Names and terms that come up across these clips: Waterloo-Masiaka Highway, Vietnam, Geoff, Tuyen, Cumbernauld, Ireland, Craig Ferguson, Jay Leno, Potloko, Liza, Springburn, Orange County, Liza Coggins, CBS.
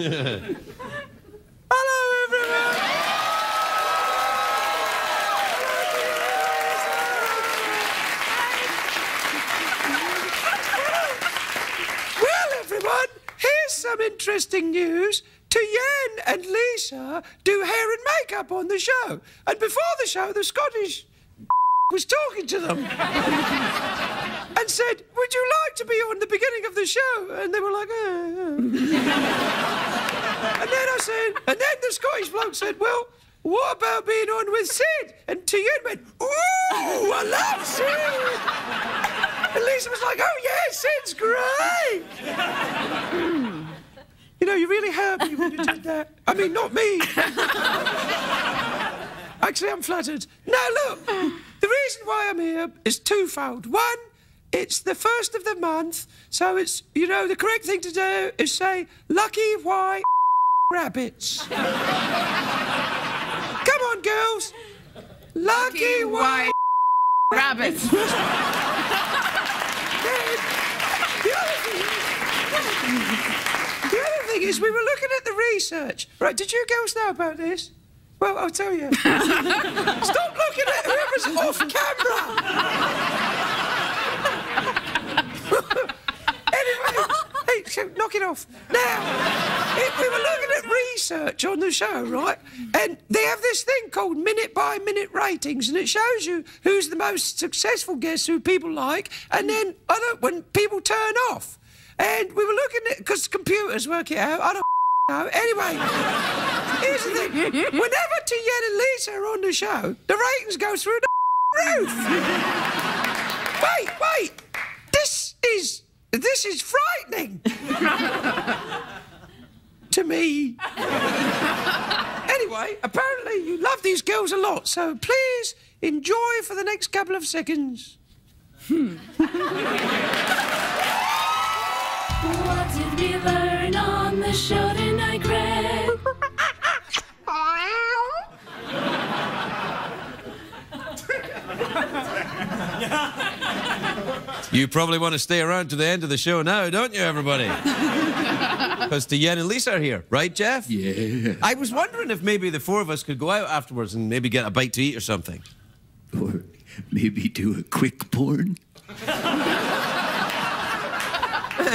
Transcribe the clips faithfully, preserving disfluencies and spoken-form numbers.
Hello, everyone! Well, everyone, here's some interesting news. Tuyen and Liza do hair and makeup on the show. And before the show, the Scottish was talking to them and said, would you like to be on the beginning of the show? And they were like, eh. And then I said, and then the Scottish bloke said, well, what about being on with Sid? And Tuyen went, ooh, I love Sid. And Liza was like, oh, yeah, Sid's great. You know, you really hurt me when you did that. I mean, not me. Actually, I'm flattered. Now, look, the reason why I'm here is twofold. One, it's the first of the month, so it's, you know, the correct thing to do is say, lucky white rabbits. Come on, girls. Lucky, lucky white rabbits. Is we were looking at the research. Right, did you girls know about this? Well, I'll tell you. Stop looking at whoever's off camera! Anyway, hey, so knock it off. Now, if we were looking at research on the show, right, and they have this thing called minute-by-minute ratings, and it shows you who's the most successful guest, who people like, and then other, when people turn off. And we were looking at... Because computers work it out. I don't know. Anyway, here's the thing. Whenever Tuyen and Liza are on the show, the ratings go through the roof. Wait, wait. This is... This is frightening. To me. Anyway, apparently you love these girls a lot, so please enjoy for the next couple of seconds. Hmm. What did we learn on the show tonight, Craig? You probably want to stay around to the end of the show now, don't you, everybody? Because Tuyen and Liza are here, right, Geoff? Yeah. I was wondering if maybe the four of us could go out afterwards and maybe get a bite to eat or something. Or maybe do a quick porn?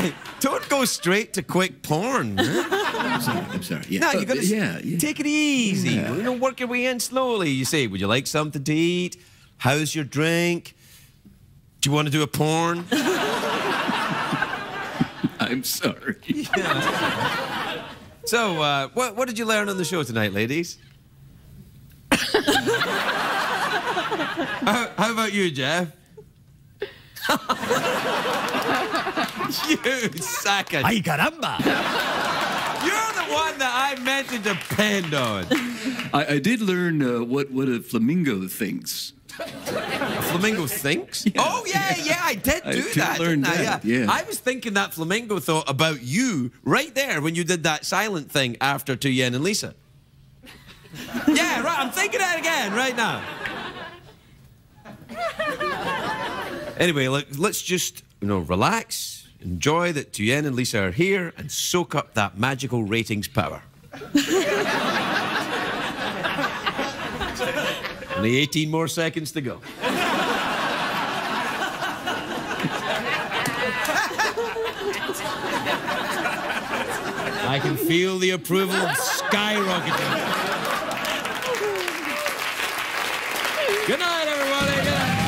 Hey, don't go straight to quick porn. I'm sorry, I'm sorry. Yeah. No, you gotta uh, yeah, yeah. take it easy. Yeah. You know, work your way in slowly. You say, would you like something to eat? How's your drink? Do you want to do a porn? I'm sorry. Yeah. So, uh, what, what did you learn on the show tonight, ladies? how, how about you, Geoff? You sucker. Ay, caramba. You're the one that I meant to depend on. I, I did learn uh, what, what a flamingo thinks. A flamingo thinks? Yeah. Oh, yeah, yeah, yeah, I did do I did that, learn didn't that. I? Yeah. Yeah. I was thinking that flamingo thought about you right there when you did that silent thing after Tuyen and Liza. Yeah, right, I'm thinking that again right now. Anyway, look, let's just, you know, relax. Enjoy that Tuyen and Liza are here and soak up that magical ratings power. Only eighteen more seconds to go. I can feel the approval skyrocketing. Good night, everybody. Good night.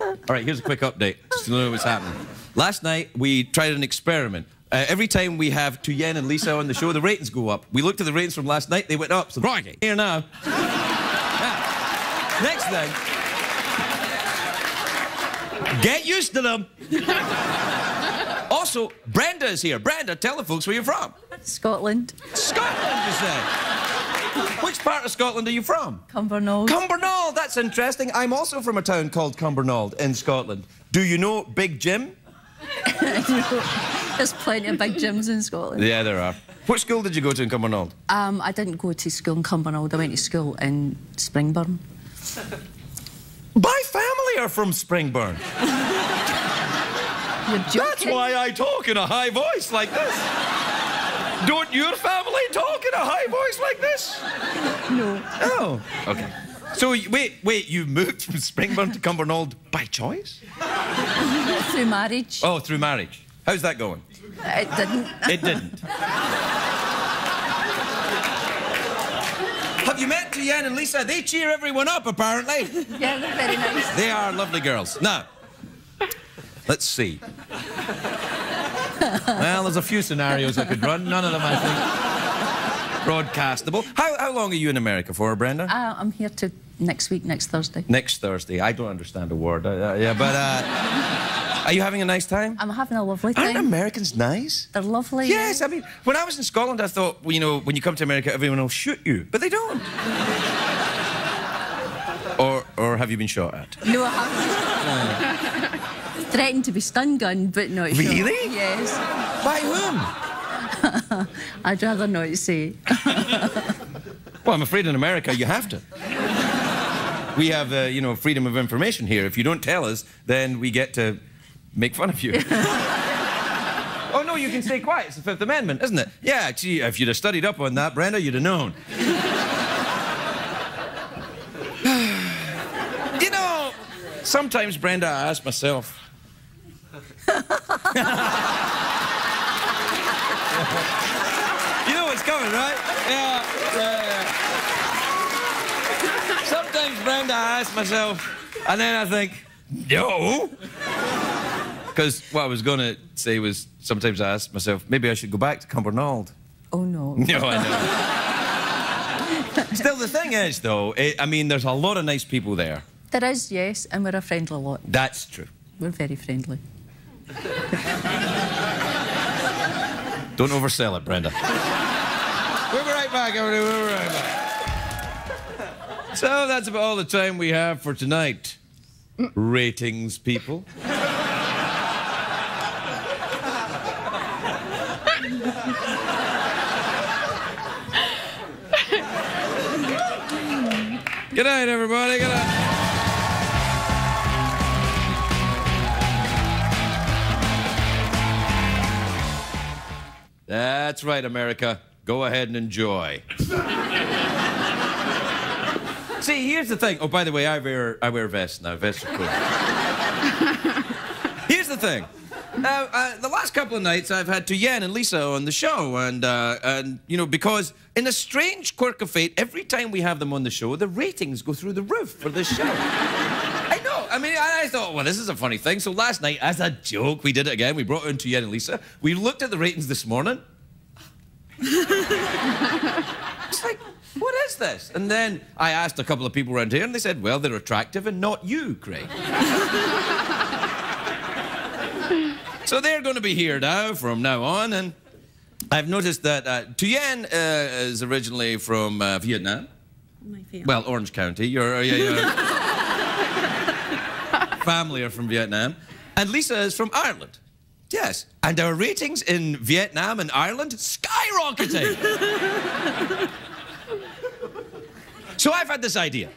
All right, here's a quick update, just to know what's happening. Last night, we tried an experiment. Uh, every time we have Tuyen and Liza on the show, the ratings go up. We looked at the ratings from last night, they went up. So right here now. Yeah. Next thing. Get used to them. Also, Brenda is here. Brenda, tell the folks where you're from. Scotland. Scotland, you said. Which part of Scotland are you from? Cumbernauld. Cumbernauld, that's interesting. I'm also from a town called Cumbernauld in Scotland. Do you know Big Jim? There's plenty of Big Jims in Scotland. Yeah, there are. What school did you go to in Cumbernauld? Um, I didn't go to school in Cumbernauld. I went to school in Springburn. My family are from Springburn. You're joking. That's why I talk in a high voice like this. Don't your family talk in a high voice like this? No. Oh, OK. So, wait, wait, you moved from Springburn to Cumbernauld by choice? Through marriage. Oh, through marriage. How's that going? It didn't. It didn't. Have you met Tuyen and Liza? They cheer everyone up, apparently. Yeah, they're very nice. They are lovely girls. Now, let's see. Well, there's a few scenarios I could run. None of them, I think, broadcastable. How, how long are you in America for, Brenda? Uh, I'm here to next week, next Thursday. Next Thursday. I don't understand a word. Uh, yeah, but... Uh, Are you having a nice time? I'm having a lovely time. Aren't Americans nice? They're lovely. Yes, I mean, when I was in Scotland, I thought, well, you know, when you come to America, everyone will shoot you. But they don't. or, or have you been shot at? No, I haven't. No. Threatened to be stun gunned, but not really? Shot. Really? Yes. By whom? I'd rather not say. Well, I'm afraid in America, you have to. We have, uh, you know, freedom of information here. If you don't tell us, then we get to... make fun of you. Oh, no, you can stay quiet. It's the Fifth Amendment, isn't it? Yeah, gee, if you'd have studied up on that, Brenda, you'd have known. You know, sometimes, Brenda, I ask myself... You know what's coming, right? Yeah, yeah, yeah. Sometimes, Brenda, I ask myself, and then I think, no. Because what I was going to say was, sometimes I ask myself, maybe I should go back to Cumbernauld. Oh, no. No, I know. Still, the thing is, though, it, I mean, there's a lot of nice people there. There is, yes, and we're a friendly lot. That's true. We're very friendly. Don't oversell it, Brenda. We'll be right back, everybody. We'll be right back. So that's about all the time we have for tonight. Mm. Ratings, people. Good night, everybody. Good night. That's right, America. Go ahead and enjoy. See, here's the thing. Oh, by the way, I wear I wear vests now. Vests are cool. Here's the thing. Now, uh, the last couple of nights, I've had Tuyen and Liza on the show, and, uh, and, you know, because in a strange quirk of fate, every time we have them on the show, the ratings go through the roof for this show. I know. I mean, I thought, well, this is a funny thing. So last night, as a joke, we did it again. We brought in Tuyen and Liza. We looked at the ratings this morning. It's like, what is this? And then I asked a couple of people around here, and they said, well, they're attractive and not you, Craig. So they're going to be here now, from now on, and I've noticed that uh, Tuyen uh, is originally from uh, Vietnam. My family. Well, Orange County. Your, your, your family are from Vietnam. And Liza is from Ireland. Yes. And our ratings in Vietnam and Ireland skyrocketing. So I've had this idea.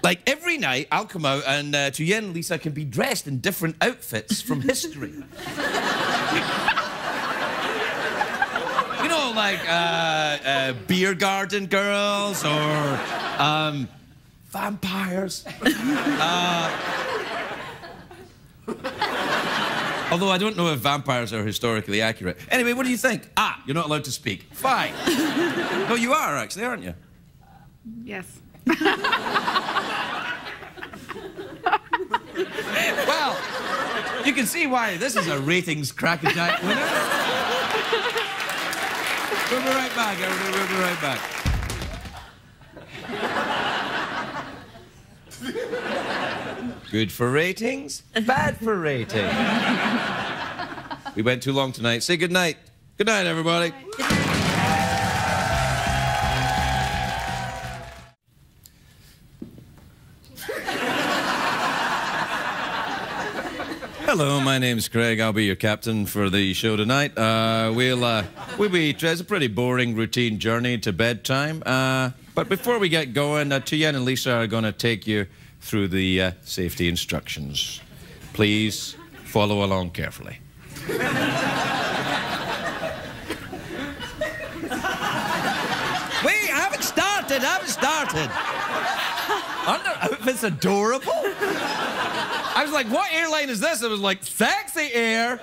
Like, every night, I'll come out and uh, Tuyen and Liza can be dressed in different outfits from history. You know, like, uh, uh, beer garden girls or um, vampires. uh, although I don't know if vampires are historically accurate. Anyway, what do you think? Ah, you're not allowed to speak. Fine. No, you are, actually, aren't you? Yes. Well, you can see why this is a ratings crackerjack winner. We'll be right back, everybody. We'll be right back. Good for ratings, bad for ratings. We went too long tonight. Say good night. Good night, everybody. Bye. Hello, my name's Craig. I'll be your captain for the show tonight. Uh, we'll, uh, we'll be... It's a pretty boring routine journey to bedtime. Uh, but before we get going, uh, Tuyen and Liza are going to take you through the uh, safety instructions. Please Follow along carefully. We haven't started, haven't started. Under, it's adorable. I was like, what airline is this? It was like, Sexy Air.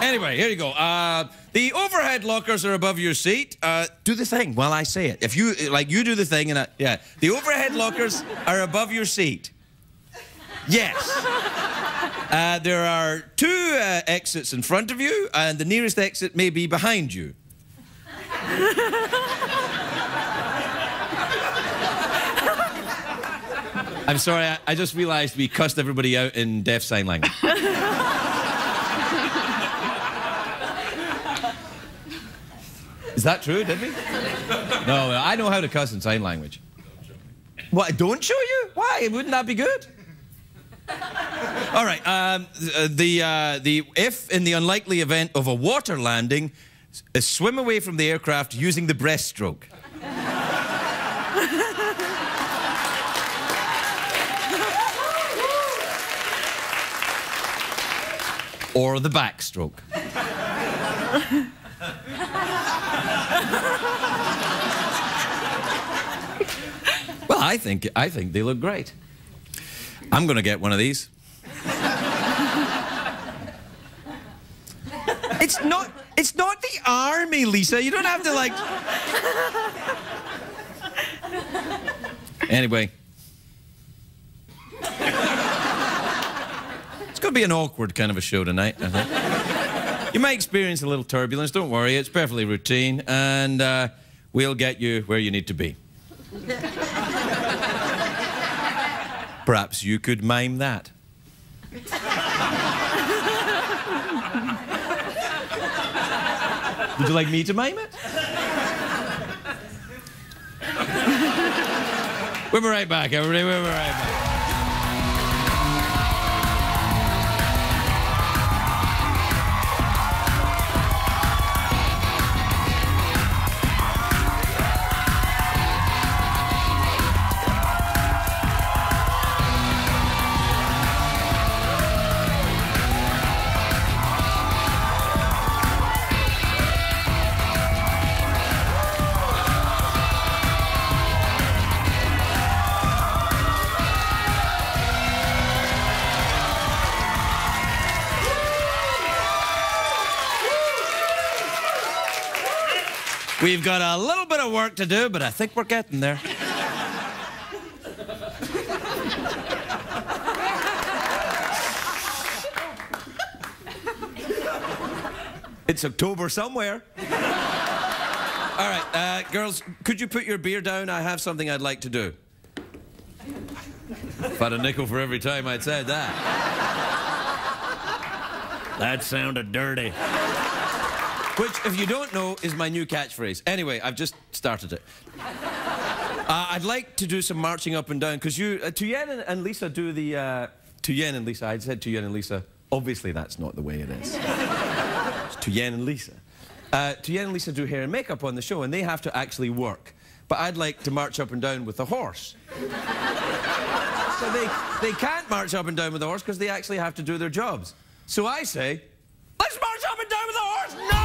Anyway, here you go. Uh, the overhead lockers are above your seat. Uh, do the thing while I say it. If you, like, you do the thing and I, yeah. The overhead lockers are above your seat. Yes. Uh, there are two uh, exits in front of you, and the nearest exit may be behind you. I'm sorry, I, I just realised we cussed everybody out in deaf sign language. Is that true, did we? No, I know how to cuss in sign language. What, don't show you? Why? Wouldn't that be good? All right, um, the, uh, the, if in the unlikely event of a water landing, swim away from the aircraft using the breaststroke. Or the backstroke. Well, I think, I think they look great. I'm going to get one of these. It's not, it's not the army, Lisa. You don't have to, like... Anyway. It's going to be an awkward kind of a show tonight, I think. You may experience a little turbulence, don't worry. It's perfectly routine, and uh, we'll get you where you need to be. Perhaps you could mime that. Would you like me to mime it? We'll be right back, everybody. We'll be right back. We've got a little bit of work to do, but I think we're getting there. It's October somewhere. All right, uh, girls, could you put your beer down? I have something I'd like to do. If I had a nickel for every time I'd said that. That sounded dirty. Which, if you don't know, is my new catchphrase. Anyway, I've just started it. Uh, I'd like to do some marching up and down, because you, uh, Tuyen and, and Lisa do the... Uh, Tuyen and Lisa, I said Tuyen and Lisa. Obviously, that's not the way it is. It's Tuyen and Lisa. Uh, Tuyen and Lisa do hair and makeup on the show, and they have to actually work. But I'd like to march up and down with a horse. So they, they can't march up and down with a horse, because they actually have to do their jobs. So I say, let's march up and down with a horse now!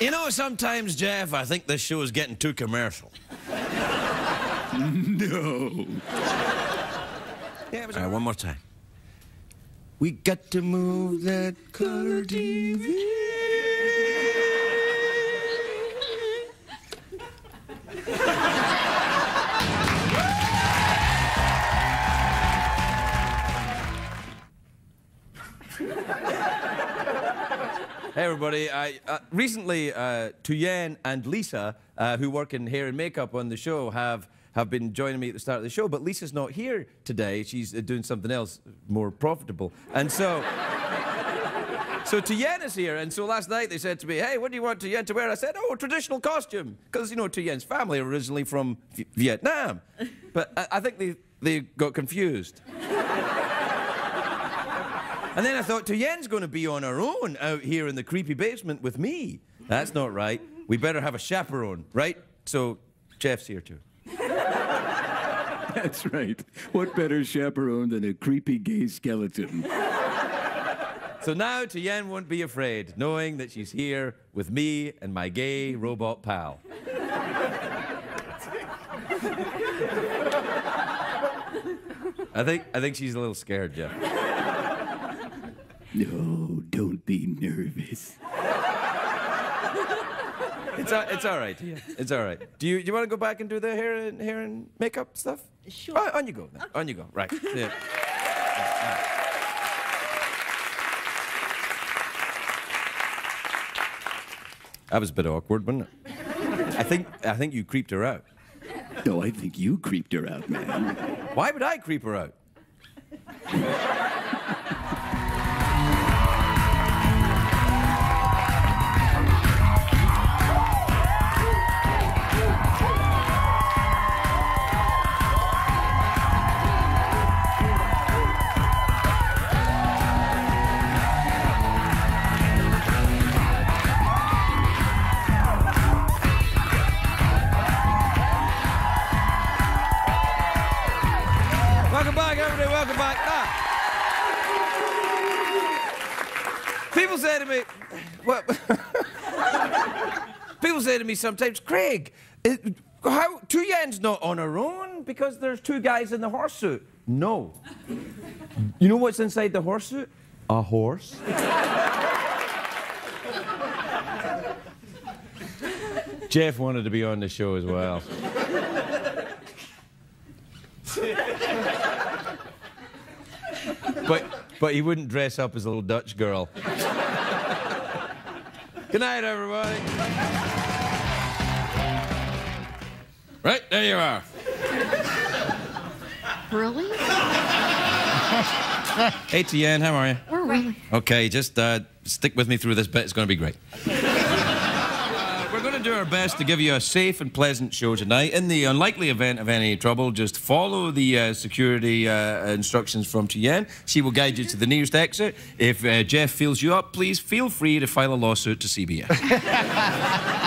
You know, sometimes, Geoff, I think this show is getting too commercial. No. Yeah, all right, one more time. We got to move that colour T V. Hey everybody, I, uh, recently uh, Tuyen and Liza, uh, who work in hair and makeup on the show, have, have been joining me at the start of the show, but Lisa's not here today, she's uh, doing something else more profitable, and so... So Tuyen is here, and so last night they said to me, hey, what do you want Tuyen to wear? I said, oh, a traditional costume, because, you know, Tuyen's family are originally from v Vietnam. But I, I think they, they got confused. And then I thought, Tuyen's going to be on her own out here in the creepy basement with me. That's not right. We better have a chaperone, right? So Geoff's here too. That's right. What better chaperone than a creepy gay skeleton? So now Tuyen won't be afraid, knowing that she's here with me and my gay robot pal. I think I think she's a little scared, Geoff. No, don't be nervous. It's a, it's all right. Yeah. It's all right. Do you do you want to go back and do the hair and hair and makeup stuff? Sure. Oh, on you go. Then. On you go. Right. Yeah. Yeah. That was a bit awkward, wasn't it? I think, I think you creeped her out. No, I think you creeped her out, man. Why would I creep her out? Welcome back. Ah. People say to me, well, people say to me sometimes, Craig, it, how Tuyen's not on her own because there's two guys in the horse suit. No. You know what's inside the horse suit? A horse. Geoff wanted to be on the show as well. But, but he wouldn't dress up as a little Dutch girl. Good night, everybody. Right, there you are. Really? Hey, Tuyen, how are you? We're really. Okay, just uh, stick with me through this bit. It's going to be great. Uh, we're going to do our best to give you a safe and pleasant show tonight. In the unlikely event of any trouble, just follow the uh, security uh, instructions from Tuyen. She will guide you to the nearest exit. If uh, Geoff feels you up, please feel free to file a lawsuit to C B S.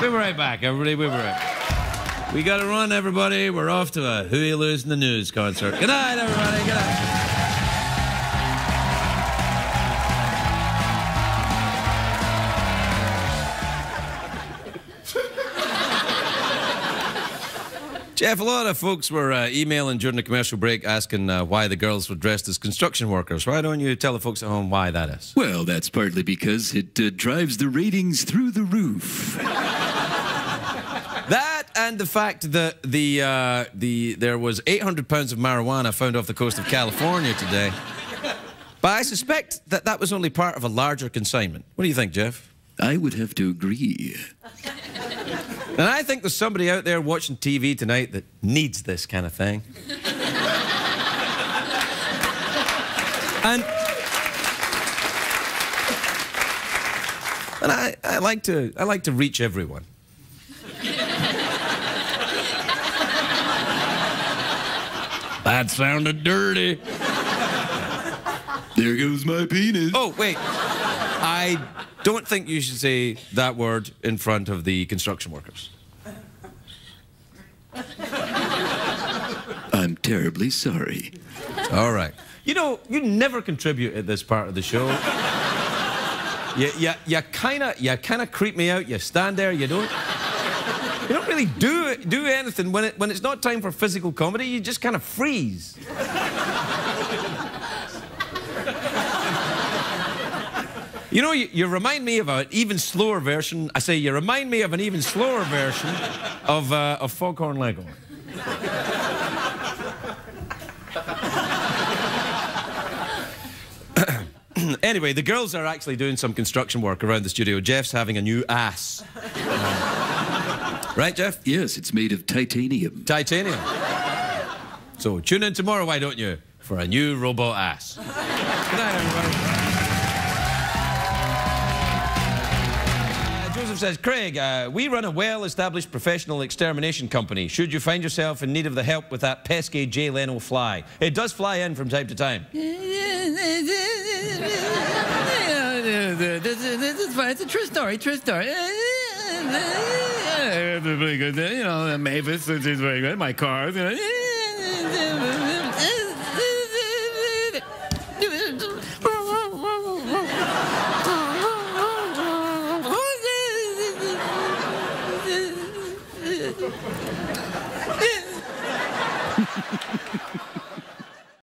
We'll be right back, everybody. We'll be right back. We got to run, everybody. We're off to a Who You Lose in the News concert. Good night, everybody. Good night. Geoff, a lot of folks were uh, emailing during the commercial break asking uh, why the girls were dressed as construction workers. Why don't you tell the folks at home why that is? Well, that's partly because it uh, drives the ratings through the roof. That and the fact that the, uh, the, there was eight hundred pounds of marijuana found off the coast of California today. But I suspect that that was only part of a larger consignment. What do you think, Geoff? I would have to agree. And I think there's somebody out there watching T V tonight that needs this kind of thing. and and I, I like to I like to reach everyone. That sounded dirty. There goes my penis. Oh wait, I. Don't think you should say that word in front of the construction workers. I'm terribly sorry. All right. You know, you never contribute at this part of the show. You, you, you kind of you kind of creep me out. You stand there, you don't... You don't really do, do anything. When, it, when it's not time for physical comedy, you just kind of freeze. You know, you, you remind me of an even slower version. I say you remind me of an even slower version of, uh, of Foghorn Leghorn. Anyway, the girls are actually doing some construction work around the studio. Geoff's having a new ass. uh, right, Geoff? Yes, it's made of titanium. Titanium. So tune in tomorrow, why don't you, for a new robot ass. Good night, everybody. Says, Craig, uh, we run a well-established professional extermination company. Should you find yourself in need of the help with that pesky Jay Leno fly? It does fly in from time to time. This is fine. It's a true story, true story. Pretty good, you know, Mavis, she's very good. My car, you know.